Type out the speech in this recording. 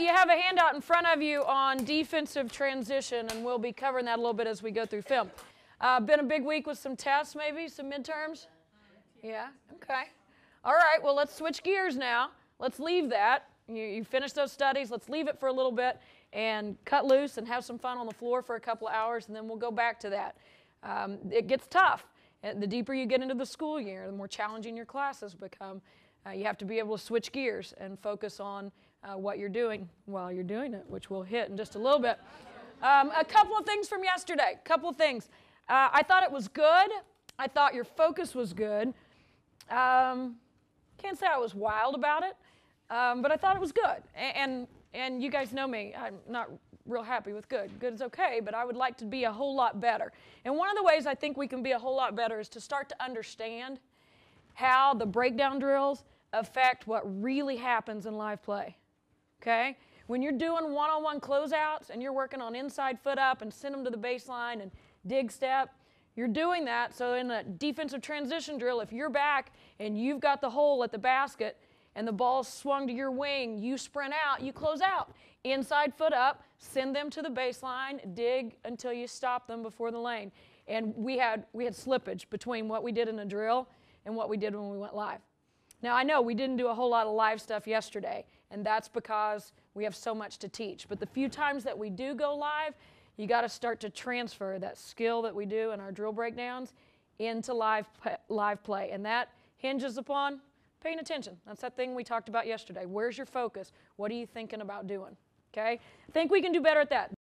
You have a handout in front of you on defensive transition, and we'll be covering that a little bit as we go through film. Been a big week with some tests, maybe some midterms. Yeah. Okay. All right. Well, let's switch gears now. Let's leave that. You finished those studies. Let's leave it for a little bit and cut loose and have some fun on the floor for a couple of hours, and then we'll go back to that. It gets tough. The deeper you get into the school year, the more challenging your classes become. You have to be able to switch gears and focus on what you're doing while you're doing it, which we'll hit in just a little bit. A couple of things from yesterday. I thought it was good. I thought your focus was good. Can't say I was wild about it, but I thought it was good. And you guys know me. I'm not real happy with good. Good is okay, but I would like to be a whole lot better. And one of the ways I think we can be a whole lot better is to start to understand how the breakdown drills affect what really happens in live play. Okay? When you're doing one-on-one closeouts and you're working on inside foot up and send them to the baseline and dig step, you're doing that. So in a defensive transition drill, if you're back and you've got the hole at the basket and the ball swung to your wing, you sprint out, you close out. Inside foot up, send them to the baseline, dig until you stop them before the lane. And we had slippage between what we did in a drill and what we did when we went live. Now I know we didn't do a whole lot of live stuff yesterday, and that's because we have so much to teach. But the few times that we do go live, you got to start to transfer that skill that we do in our drill breakdowns into live play. And that hinges upon paying attention. That's that thing we talked about yesterday. Where's your focus? What are you thinking about doing? Okay? I think we can do better at that.